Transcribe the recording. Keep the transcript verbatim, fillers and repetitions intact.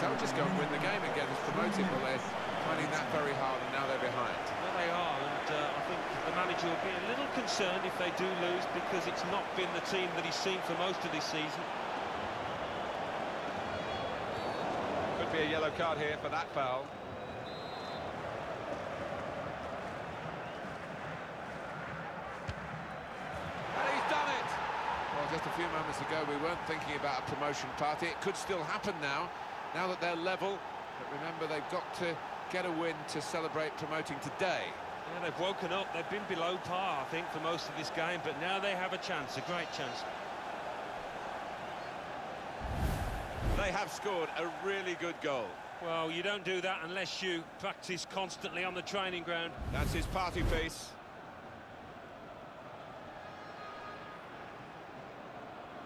they'll just go and win the game and get us promoted, but they're finding that very hard, and now they're behind. Well, they are, and uh, I think the manager will be a little concerned if they do lose, because it's not been the team that he's seen for most of this season. Could be a yellow card here for that foul. Just a few moments ago, we weren't thinking about a promotion party. It could still happen now, now that they're level. But remember, they've got to get a win to celebrate promoting today. Yeah, they've woken up. They've been below par, I think, for most of this game. But now they have a chance, a great chance. They have scored a really good goal. Well, you don't do that unless you practice constantly on the training ground. That's his party piece.